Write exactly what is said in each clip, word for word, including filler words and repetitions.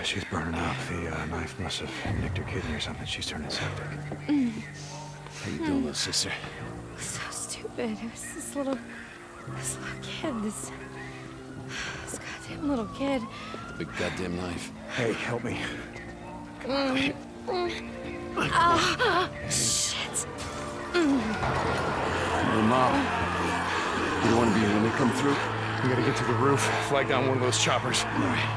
Yeah, she's burning up. The uh, knife must have nicked her kidney or something. She's turning septic. Mm. How you doing, little sister? So stupid. It was this little, this little kid. This, this goddamn little kid. Big goddamn knife. Hey, help me. Come on. Mm. Mm. Ah, oh, shit. Mm. Your mom. You don't want to be here when they come through. We gotta get to the roof. Flag down one of those choppers. All right.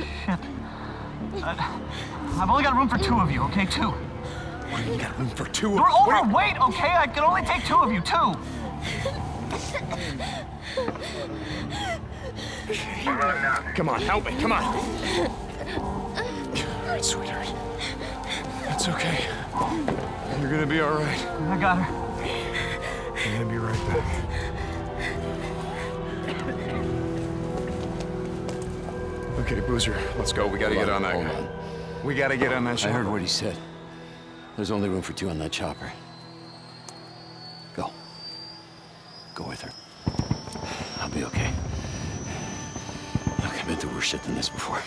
Shit. Uh, I've only got room for two of you, okay? Two. Why do you got room for two of you? We're overweight, okay? I can only take two of you, two. Come on, help me, come on. All right, sweetheart. That's okay. You're gonna be all right. I got her. I'm gonna be right back. Okay, Boozer, let's go. We gotta get on that. Hold on. We gotta get on that chopper. I heard what he said. There's only room for two on that chopper. Go. Go with her. I'll be okay. Look, I've been through worse shit than this before.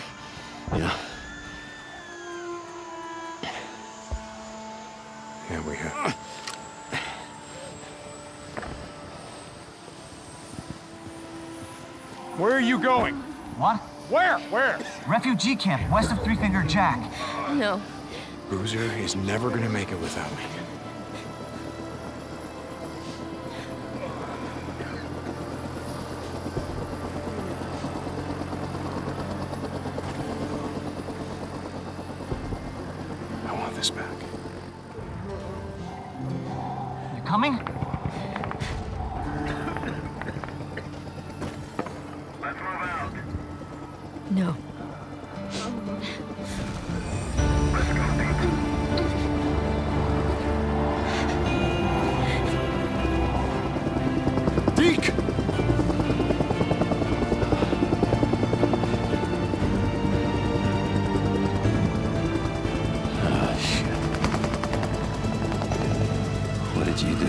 You know? Yeah, we have. Where are you going? What? Where? Where? Refugee camp, west of Three Finger Jack. No. Boozer is never gonna make it without me. I want this back. You coming? No. Deke! Ah, shit. What did you do?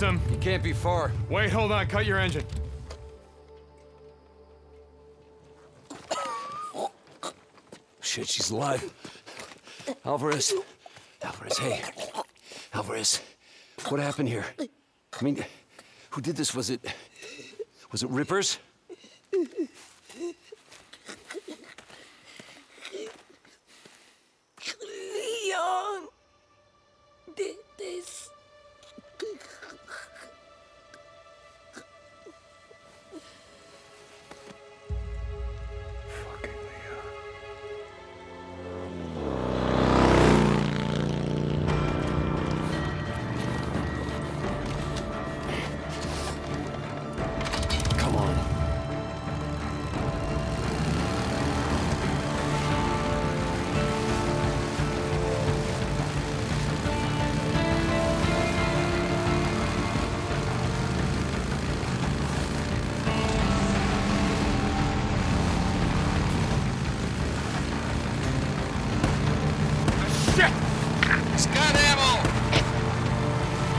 Him. You can't be far. Wait, hold on. Cut your engine. Shit, she's alive. Alvarez. Alvarez, hey. Alvarez, what happened here? I mean, who did this? Was it... Was it Rippers? Leon did this. Shit! He's got ammo!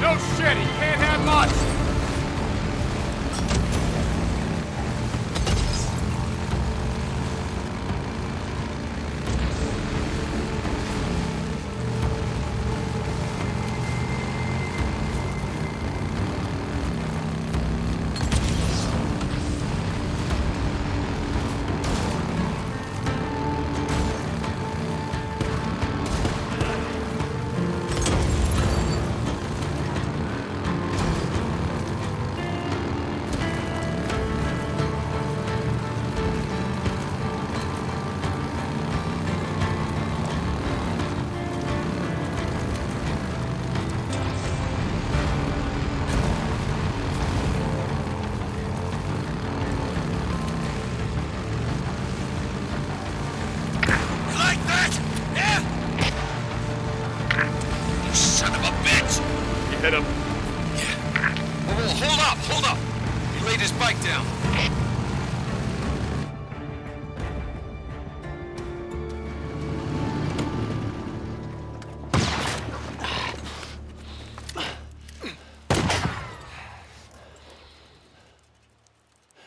No shit, he can't have much!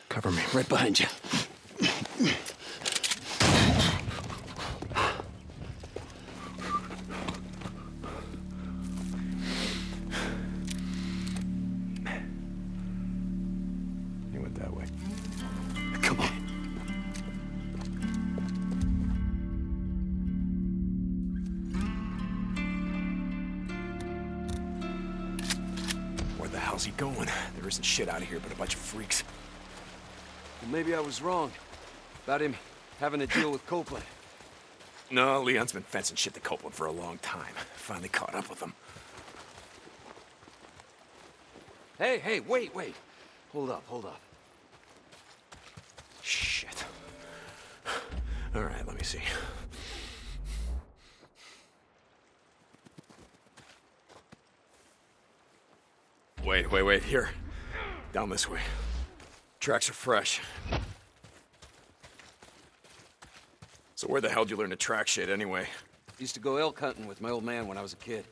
Cover me, right behind you. Shit out of here, but a bunch of freaks. Well, maybe I was wrong about him having to deal with Copeland. No, Leon's been fencing shit to Copeland for a long time. Finally caught up with him. Hey, hey, wait, wait. Hold up, hold up. Shit. All right, let me see. Wait, wait, wait, here. Down this way. Tracks are fresh. So where the hell did you learn to track shit anyway? Used to go elk hunting with my old man when I was a kid.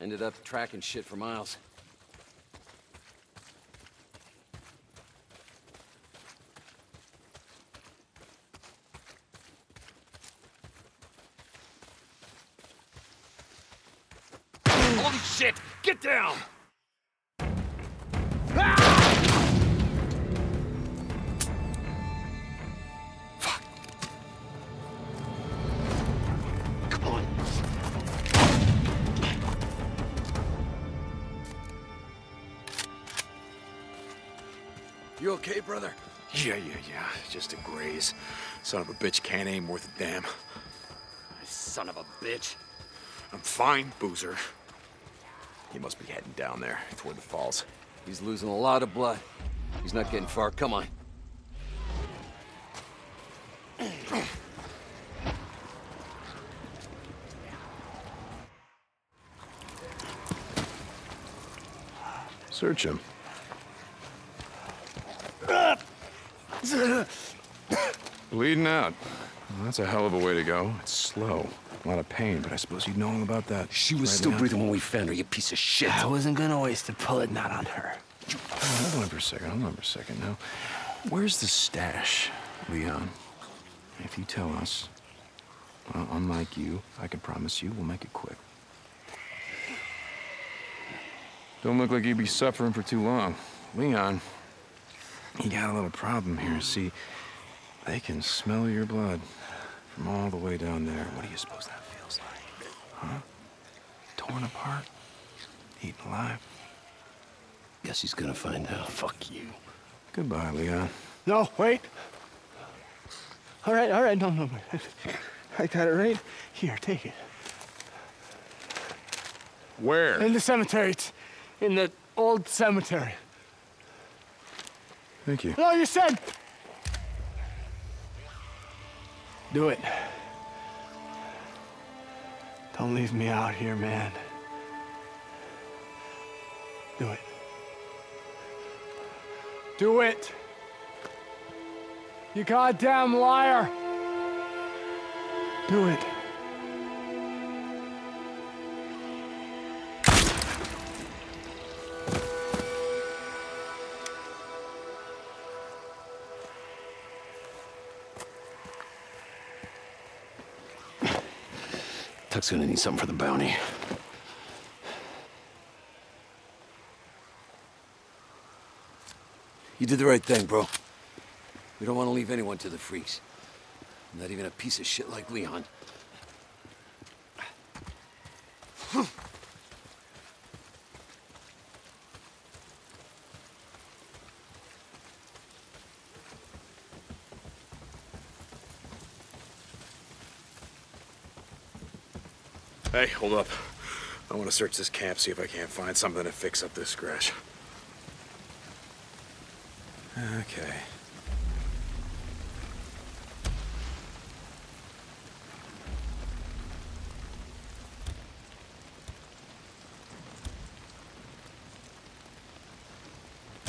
Ended up tracking shit for miles. Holy shit! Get down! You okay, brother? Yeah, yeah, yeah. Just a graze. Son of a bitch can't aim worth a damn. Son of a bitch. I'm fine, Boozer. He must be heading down there toward the falls. He's losing a lot of blood. He's not getting far. Come on. Search him. Bleeding out. Well, that's a hell of a way to go. It's slow. A lot of pain, but I suppose you'd know all about that. She was still breathing when we found her, you piece of shit. I wasn't gonna waste the bullet, not on her. Oh, hold on for a second, hold on for a second now. Where's the stash, Leon? If you tell us, well, unlike you, I can promise you we'll make it quick. Don't look like you'd be suffering for too long. Leon, you got a little problem here, see? They can smell your blood from all the way down there. What do you suppose that feels like? Huh? Torn apart? Eaten alive? Guess he's gonna find out. Fuck you. Goodbye, Leon. No, wait. All right, all right, no, no, no. I got it right here, take it. Where? In the cemetery. It's in the old cemetery. Thank you. No, you said... Do it. Don't leave me out here, man. Do it. Do it! You goddamn liar! Do it. Tuck's gonna need something for the bounty. You did the right thing, bro. We don't want to leave anyone to the freaks. Not even a piece of shit like Leon. Hey, hold up. I want to search this camp, see if I can't find something to fix up this scratch. Okay.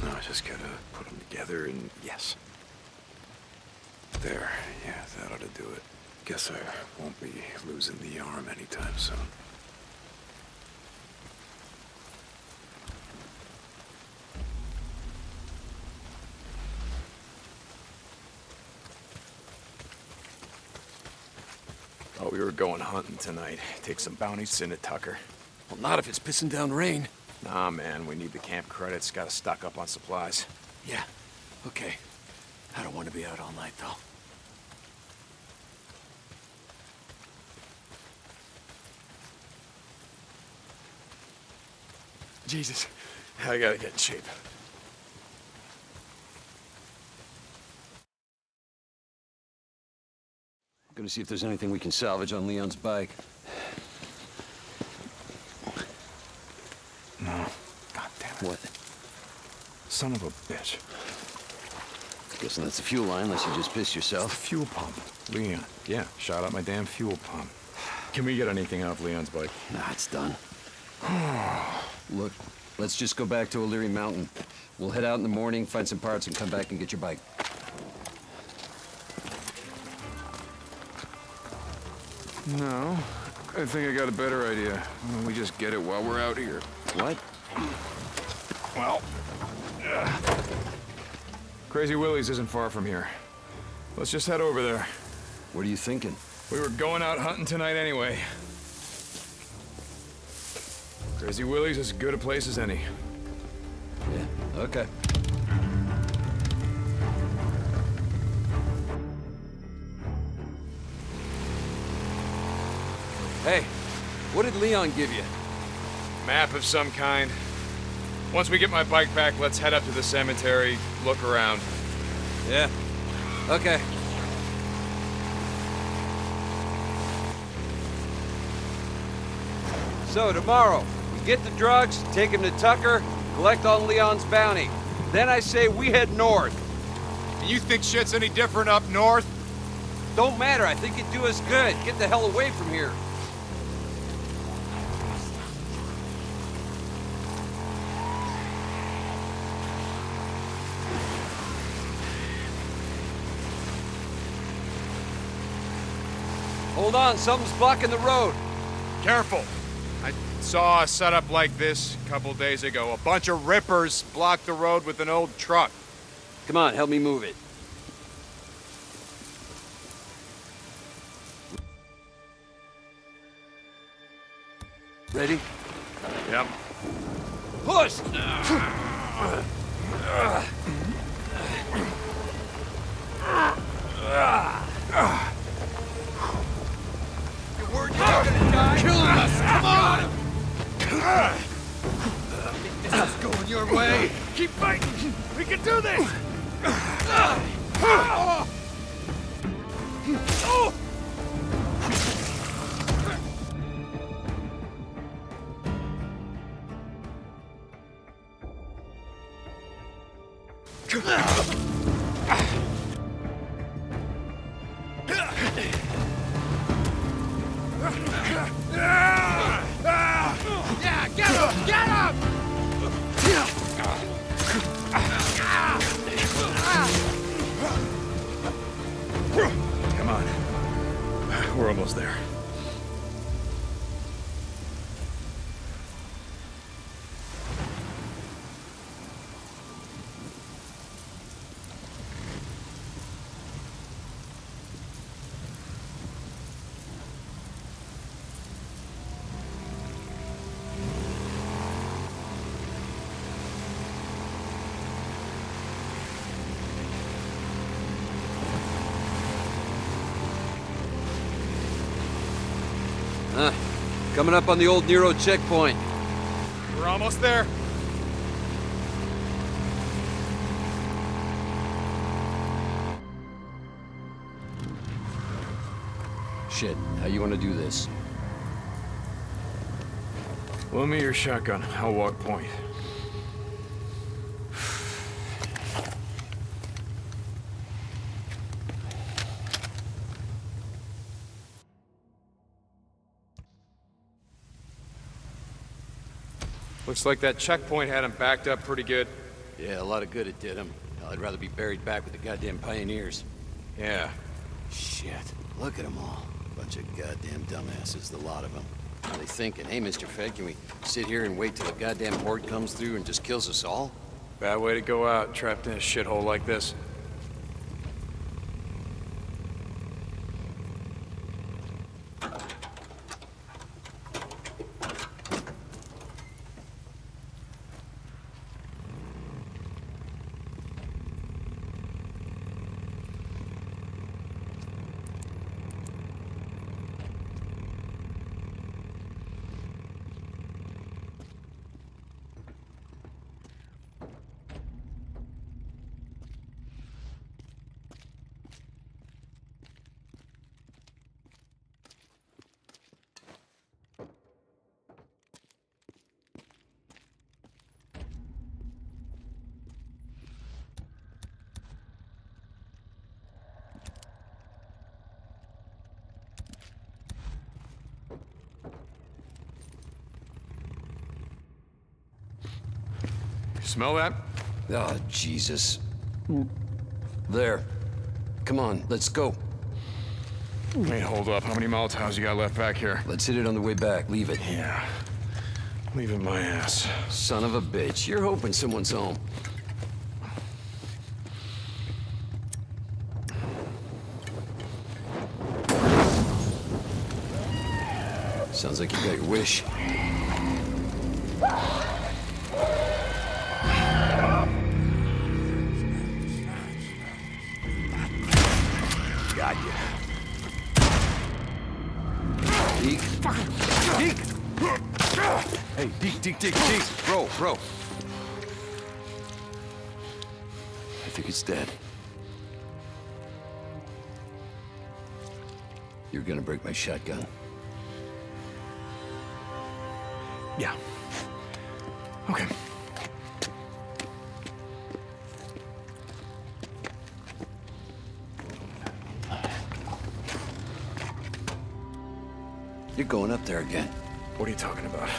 No, I just gotta put them together and yes. There, yeah, that ought to do it. Guess I won't be losing the arm anytime soon. Oh, we were going hunting tonight. Take some bounties, send it, Tucker. Well, not if it's pissing down rain. Nah, man, we need the camp credits. Gotta stock up on supplies. Yeah, okay. I don't want to be out all night, though. Jesus, I gotta get in shape. I'm gonna see if there's anything we can salvage on Leon's bike. No. God damn it. What? Son of a bitch. Guessing that's the fuel line, unless you just pissed yourself. It's the fuel pump. Leon. Yeah, shot up my damn fuel pump. Can we get anything off Leon's bike? Nah, it's done. Look, let's just go back to O'Leary Mountain. We'll head out in the morning, find some parts, and come back and get your bike. No, I think I got a better idea. Why don't we just get it while we're out here? What? Well, uh, Crazy Willy's isn't far from here. Let's just head over there. What are you thinking? We were going out hunting tonight anyway. Crazy Willy's as good a place as any. Yeah, okay. Hey, what did Leon give you? Map of some kind. Once we get my bike back, let's head up to the cemetery, look around. Yeah, okay. So tomorrow, get the drugs, take them to Tucker, collect on Leon's bounty. Then I say we head north. And you think shit's any different up north? Don't matter, I think it'd do us good. Get the hell away from here. Hold on, something's blocking the road. Careful. Saw a setup like this a couple days ago. A bunch of rippers blocked the road with an old truck. Come on, help me move it. Ready? Yep. Push! Your word, you're not gonna die? Kill us! Come on! I think this is going your way. Keep fighting. We can do this. Oh! Coming up on the old Nero checkpoint. We're almost there. Shit, how you want to do this? Loan me your shotgun. I'll walk point. Looks like that checkpoint had him backed up pretty good. Yeah, a lot of good it did him. I'd rather be buried back with the goddamn pioneers. Yeah. Shit, look at them all. Bunch of goddamn dumbasses, the lot of them. What are they thinking? Hey, Mister Fed, can we sit here and wait till the goddamn horde comes through and just kills us all? Bad way to go out, trapped in a shithole like this. Smell that? Oh, Jesus. There. Come on, let's go. Wait, hold up. How many Molotovs you got left back here? Let's hit it on the way back. Leave it. Yeah. Leave it my ass. Son of a bitch. You're hoping someone's home. Sounds like you got your wish. Deke, Deke, Deke, bro, bro. I think it's dead. You're gonna break my shotgun. Yeah. Okay. You're going up there again. What are you talking about?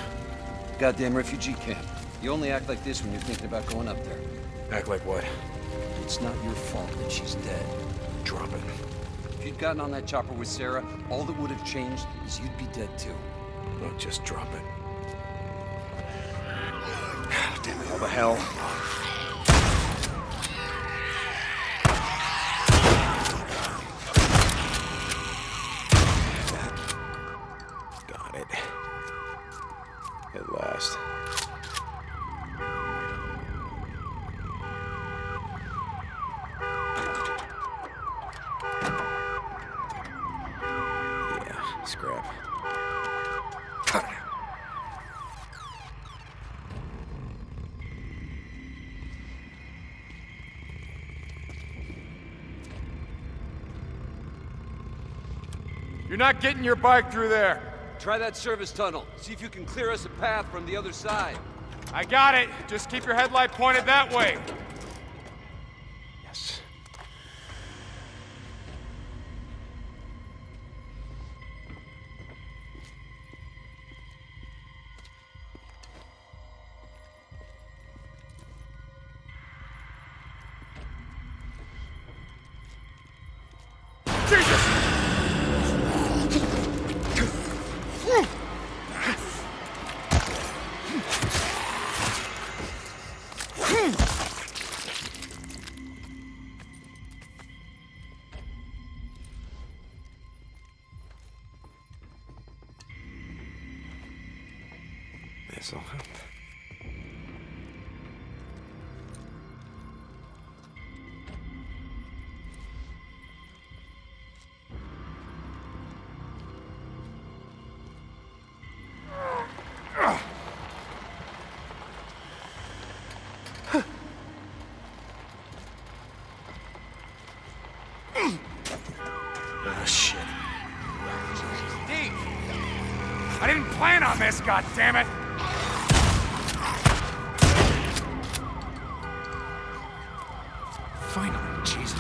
Goddamn refugee camp. You only act like this when you're thinking about going up there. Act like what? It's not your fault that she's dead. Drop it. If you'd gotten on that chopper with Sarah, all that would have changed is you'd be dead too. Look, just drop it. God damn it, all the hell. You're not getting your bike through there. Try that service tunnel. See if you can clear us a path from the other side. I got it. Just keep your headlight pointed that way. Yes. this, goddammit! Finally, Jesus.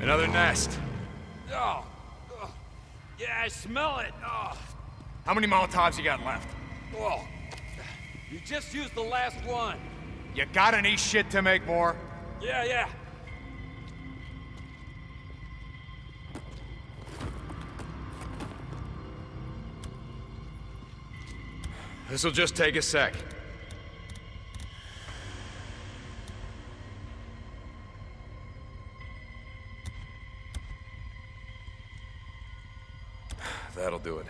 Another nest. Oh. Oh. Yeah, I smell it. Oh. How many Molotovs you got left? Whoa. You just used the last one. You got any shit to make more? Yeah, yeah. This'll just take a sec. That'll do it.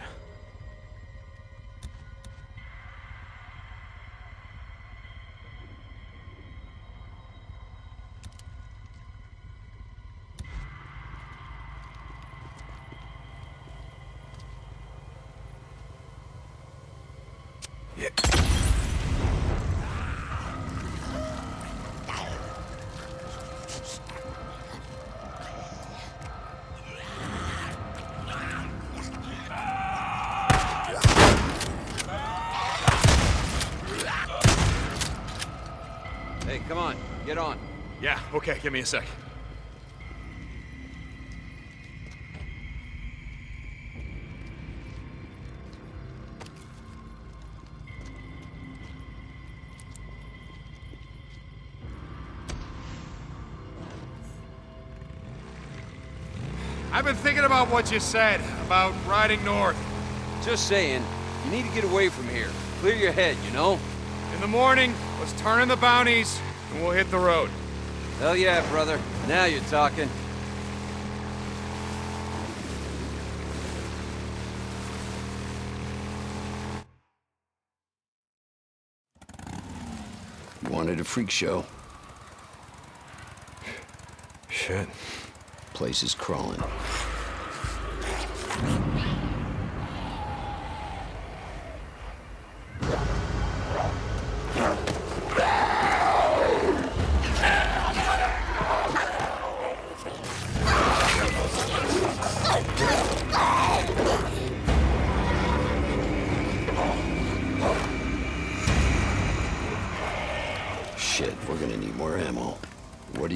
Yeah, okay, give me a sec. I've been thinking about what you said about riding north. Just saying, you need to get away from here. Clear your head, you know? In the morning, let's turn in the bounties, and we'll hit the road. Hell yeah, brother. Now you're talking. Wanted a freak show. Shit. Place is crawling.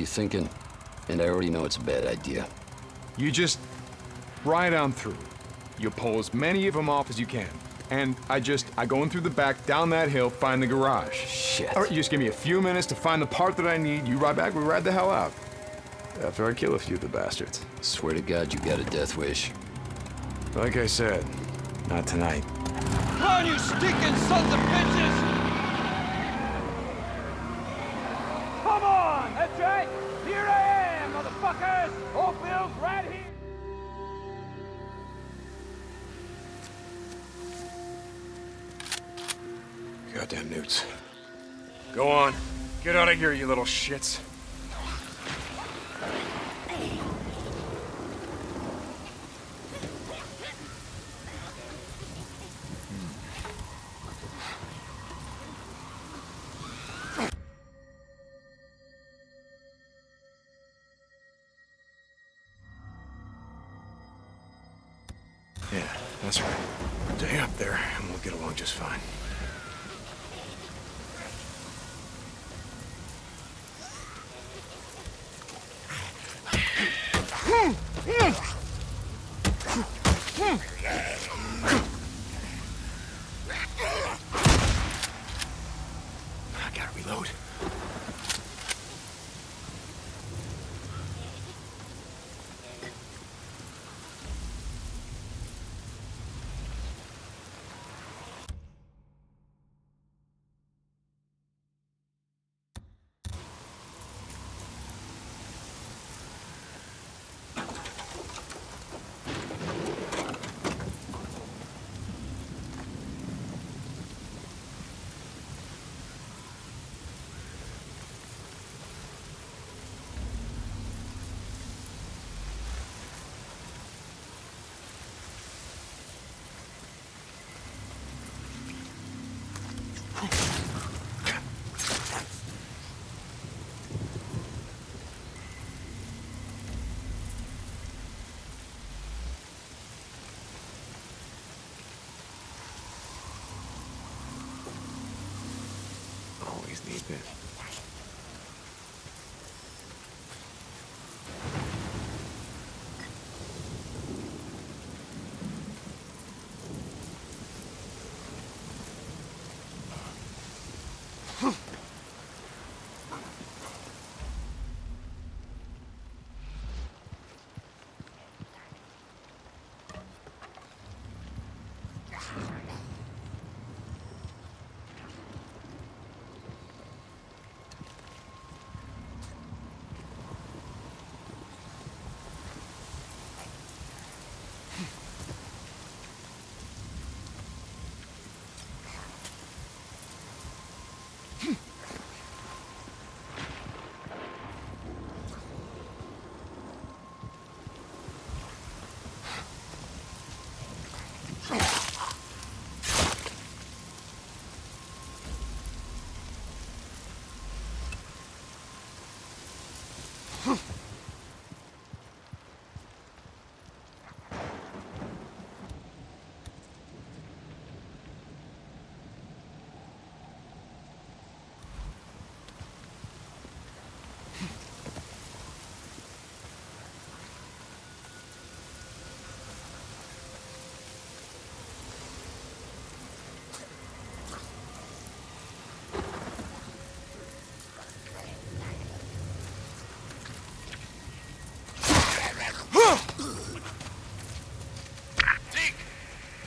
Thinking, and I already know it's a bad idea. You just ride on through. You pull as many of them off as you can. And I just, I go in through the back, down that hill, find the garage. Shit. All right, you just give me a few minutes to find the part that I need. You ride back, we ride the hell out. After I kill a few of the bastards. Swear to God, you got a death wish. Like I said, not tonight. Run, you stinking sons of bitches! Right here. goddamn newts. Go on. Get out of here, you little shits.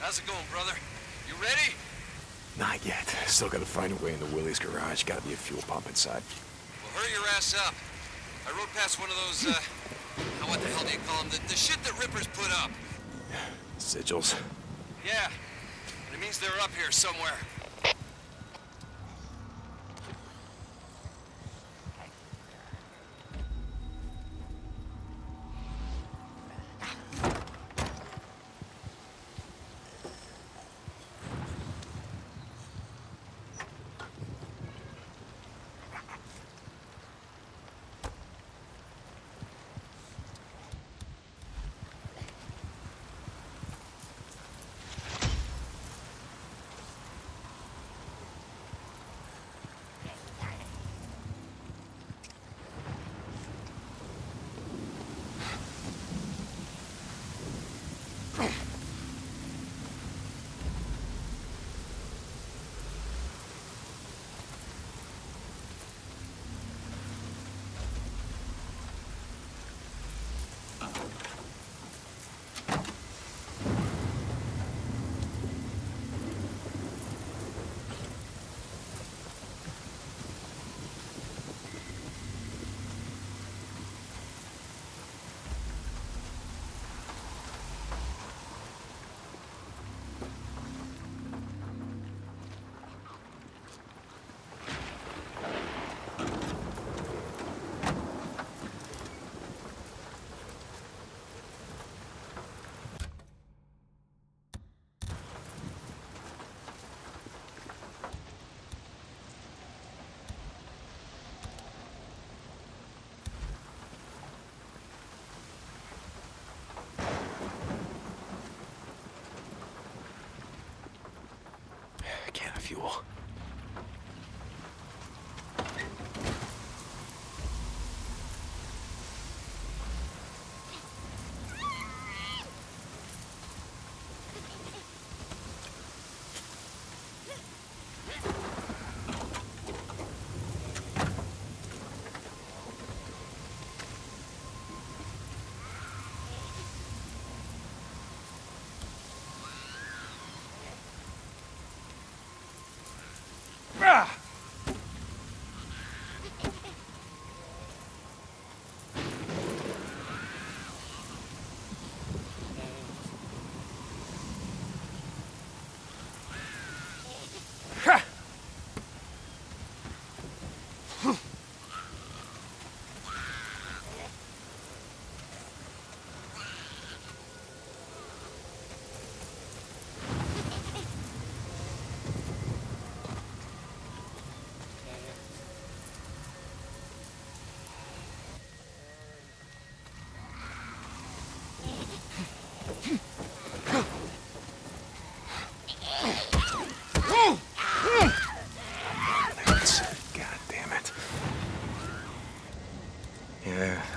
How's it going, brother? You ready? Not yet. Still gotta find a way into Willie's garage. Gotta be a fuel pump inside. Well, hurry your ass up. I rode past one of those, uh... oh, what the hell do you call them? The, the shit that Rippers put up. Sigils? Yeah. It means they're up here somewhere. fuel.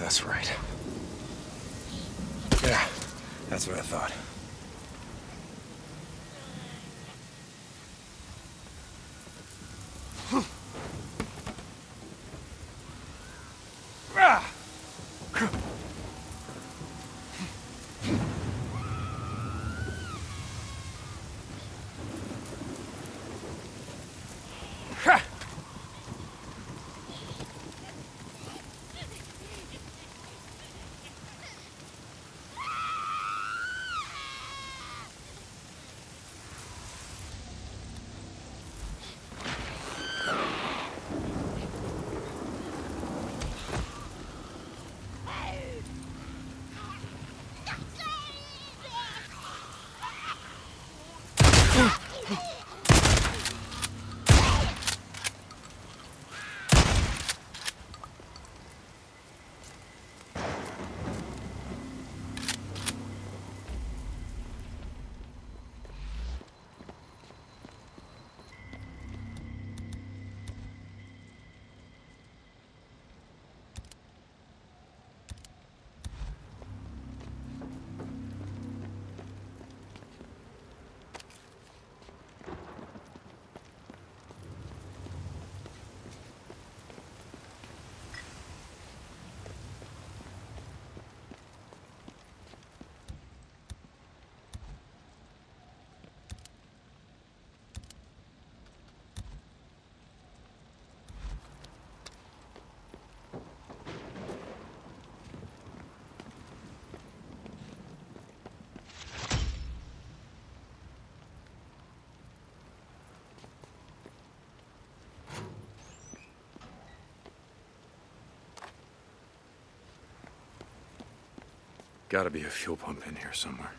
That's right. Yeah, that's what I thought. Gotta be a fuel pump in here somewhere.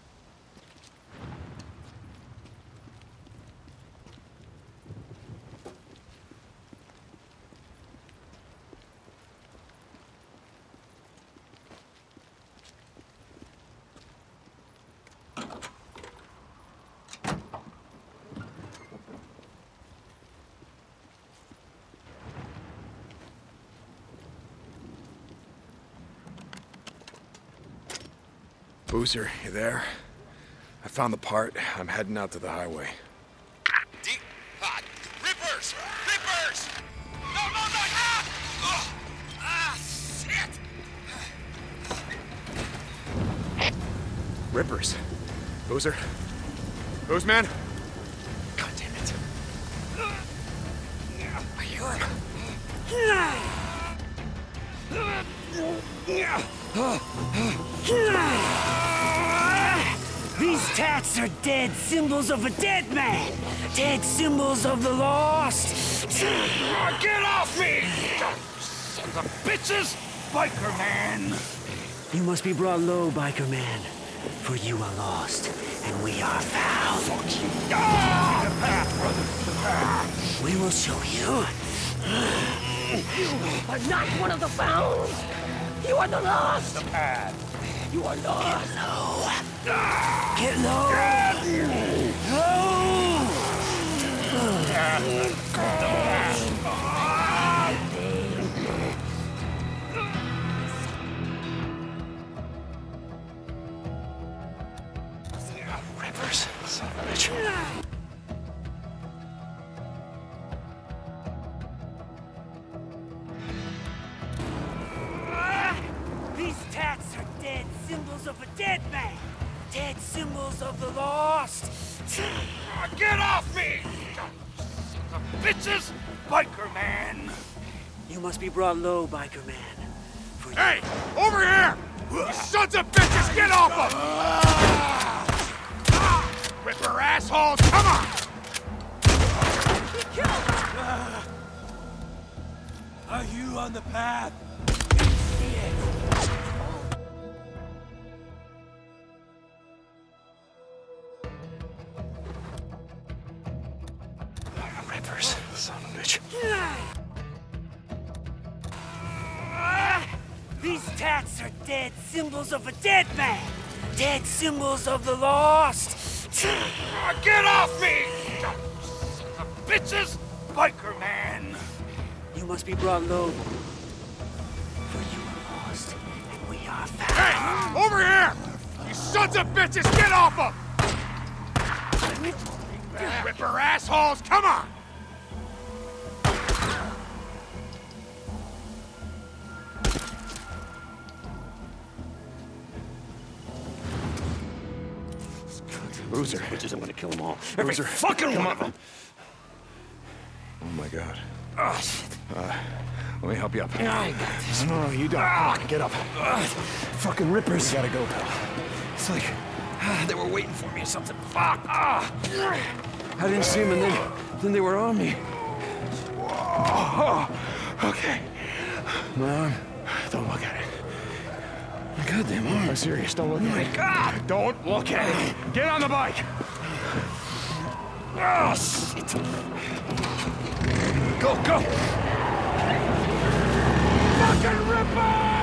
Boozer, you there? I found the part. I'm heading out to the highway. Deep hot. Rippers! Rippers! No, no, no! Ah! Ugh. Ah, shit! Rippers. Boozer? Boozer, man? God damn it. I hear him. These tats are dead symbols of a dead man! Dead symbols of the lost! Get off me! Sons of bitches! Biker man! You must be brought low, biker man. For you are lost, and we are found. Fuck you. Ah! The path, brother. The path. We will show you. You are not one of the found! You are the lost! The path. You are lost! Get low. Get low! Get low! symbols of the lost. Get off me! The bitches, biker man. You must be brought low, biker man. For hey, over here! You sons of bitches, get off them! Ripper assholes, come on! Uh, are you on the path? Can you see it? Rippers, son of a bitch. Uh, these tats are dead symbols of a dead man. Dead symbols of the lost. Uh, get off me! The bitches, biker man. You must be brought low. For you are lost, and we are found. Hey! Over here! You sons of bitches, get off them! Ripper assholes, come on! Boozer. Bitches, I'm gonna kill them all. Every Boozer. Fucking one of them! Oh my god. Oh, shit. Uh, let me help you up. No, I got this. No, no, you don't. Ah. Get up. Uh, fucking Rippers. We gotta go, pal. It's like... Uh, they were waiting for me or something. Fuck! Ah. I didn't see them, and then, then they were on me. Whoa. Okay. My arm. Don't look at it. My goddamn arm. I'm serious. Don't look at it. My God! Don't look at it. Get on the bike. Oh shit! Go, go! Fucking Rippers!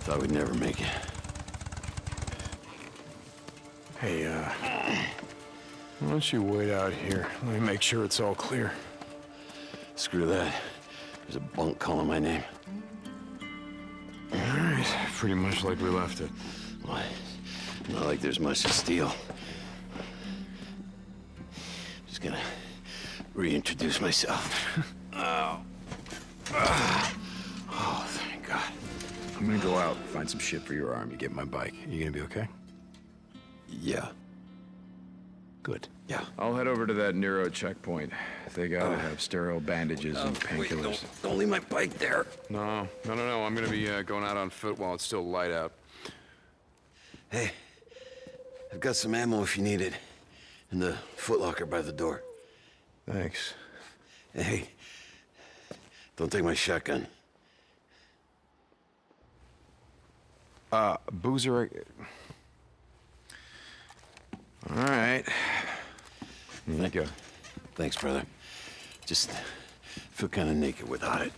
Thought we'd never make it. Hey, uh... why don't you wait out here? Let me make sure it's all clear. Screw that. There's a bunk calling my name. Alright, pretty much like we left it. Why? Not like there's much to steal. Just gonna reintroduce myself. Oh. Oh, thank God. I'm gonna go out and find some shit for your arm. You get my bike. You gonna be okay? Yeah. Good. Yeah. I'll head over to that Nero checkpoint. They gotta uh, have sterile bandages uh, and painkillers. Don't, don't leave my bike there. No, no, no, no. I'm gonna be uh, going out on foot while it's still light out. Hey, I've got some ammo if you need it, in the footlocker by the door. Thanks. Hey, don't take my shotgun. Uh, Boozer... All right. Here Thank you go. Thanks, brother. Just feel kind of naked without it.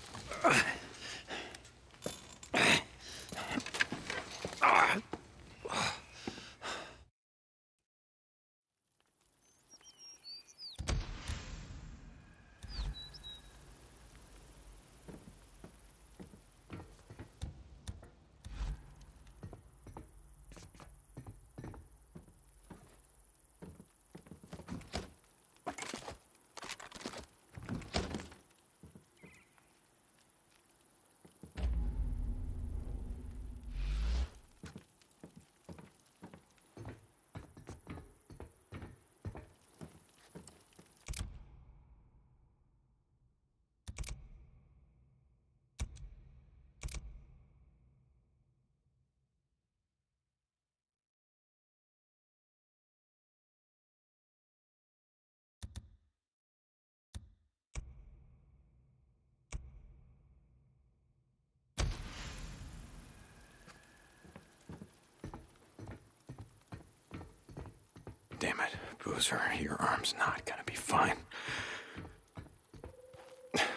Damn it, Boozer, your arm's not gonna be fine.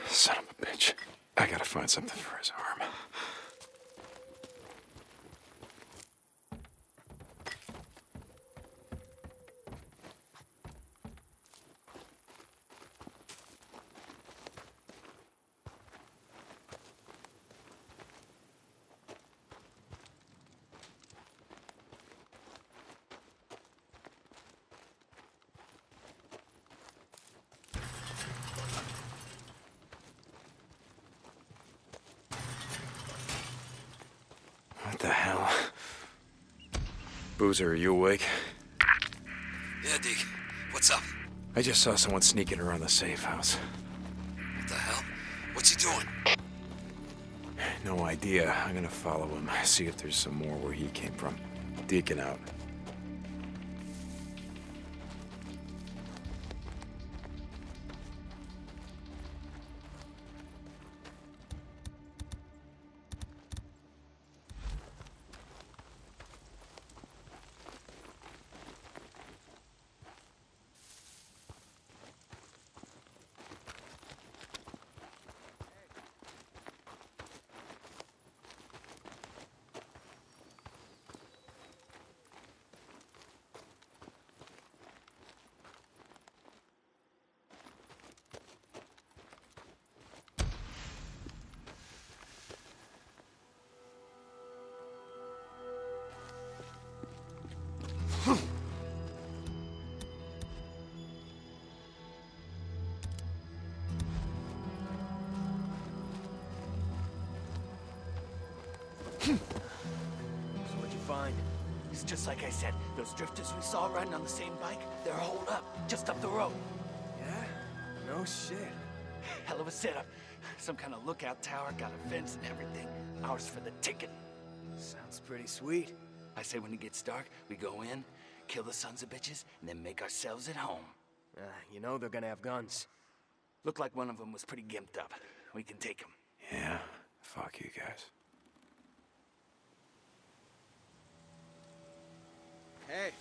Son of a bitch. I gotta find something for his arm. Boozer, are you awake? Yeah, Deke. What's up? I just saw someone sneaking around the safe house. What the hell? What's he doing? No idea. I'm gonna follow him, see if there's some more where he came from. Deacon out. Just like I said, those drifters we saw riding on the same bike, they're holed up, just up the road. Yeah? No shit. Hell of a setup. Some kind of lookout tower, got a fence and everything. Ours for the ticket. Sounds pretty sweet. I say when it gets dark, we go in, kill the sons of bitches, and then make ourselves at home. Uh, you know they're gonna have guns. Looked like one of them was pretty gimped up. We can take him. Yeah, fuck you guys. Hey.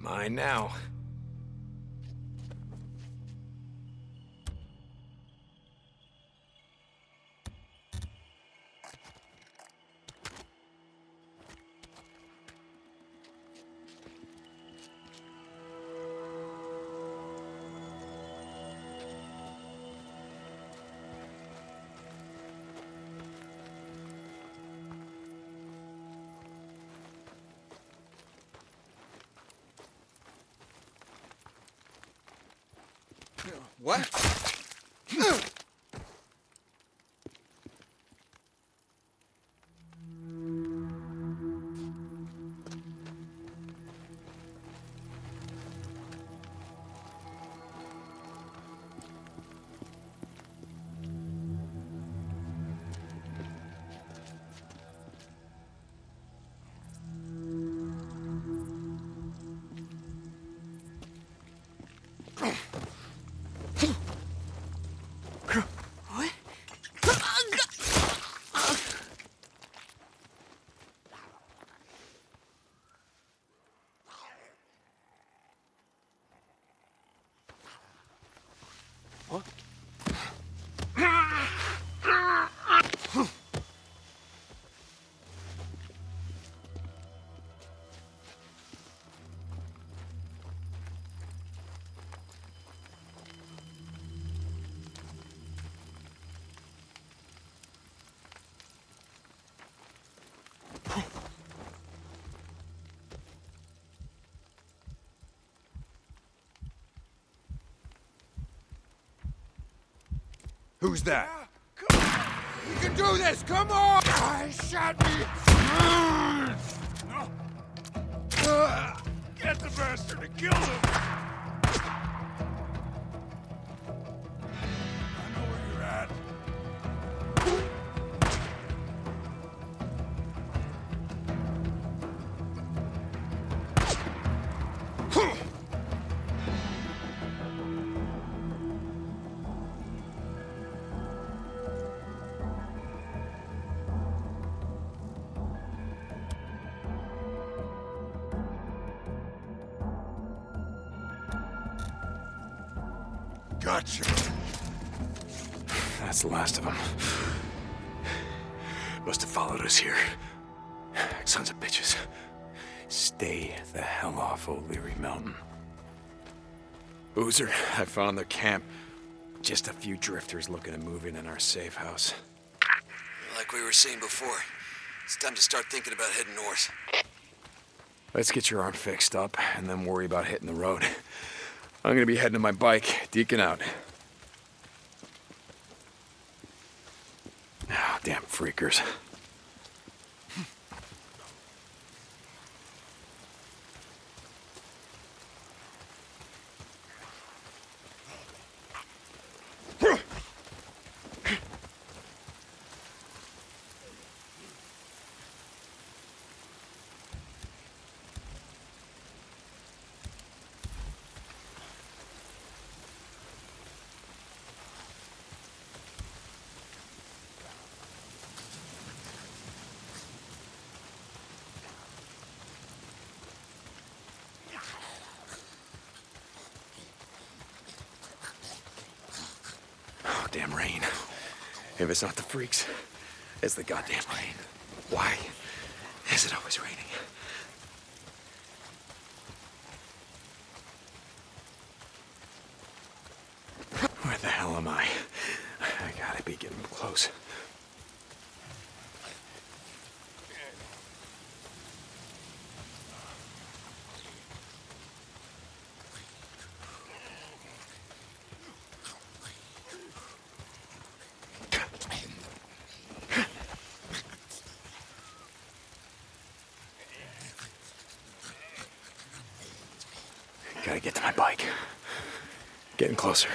Mine now. What? Who's that? Yeah, you can do this! Come on! I shot me! Get the bastard to kill him! I know where you're at. Gotcha. That's the last of them. Must have followed us here. Sons of bitches. Stay the hell off O'Leary Mountain. Boozer, I found their camp. Just a few drifters looking to move in in our safe house. Like we were saying before, it's time to start thinking about heading north. Let's get your arm fixed up and then worry about hitting the road. I'm gonna be heading to my bike. Deacon out. Oh, damn freakers. Damn rain. If it's not the freaks, it's the goddamn rain. Why is it always raining? Where the hell am I? I gotta be getting close. Gotta get to my bike. Getting closer.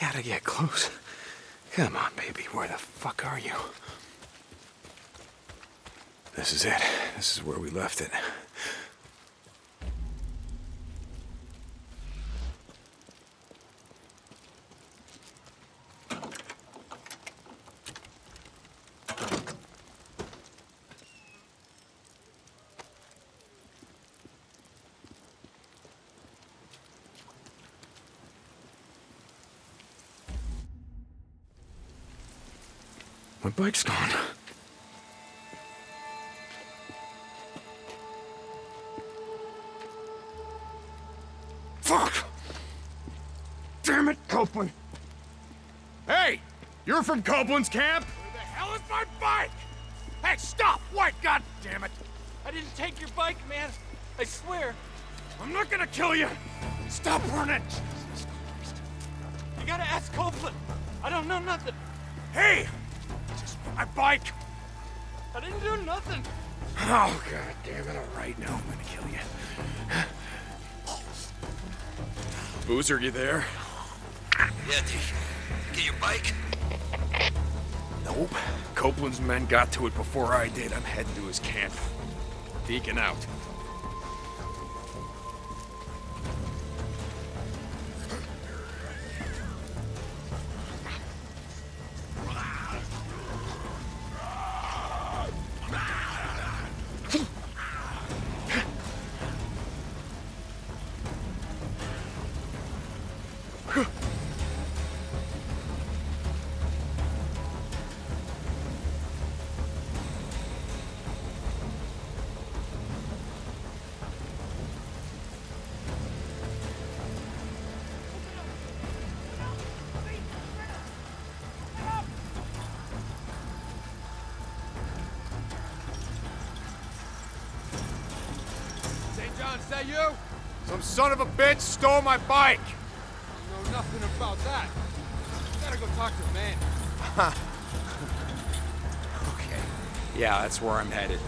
Gotta get close. Come on, baby. Where the fuck are you? This is it. This is where we left it. My bike's gone. Damn it, Copeland. Hey, you're from Copeland's camp? Where the hell is my bike? Hey, stop! Wait, god damn it! I didn't take your bike, man. I swear. I'm not gonna kill you. Stop running. Jesus Christ. You gotta ask Copeland. I don't know nothing. Hey! Just my bike. I didn't do nothing. Oh, god damn it. All right, now I'm gonna kill you. Boozer, you there? Yeah, dude. Get your bike? Nope. Copeland's men got to it before I did. I'm heading to his camp. Deacon out. Is that you? Some son of a bitch stole my bike. You know nothing about that. You gotta go talk to the man. Okay. Yeah, that's where I'm headed.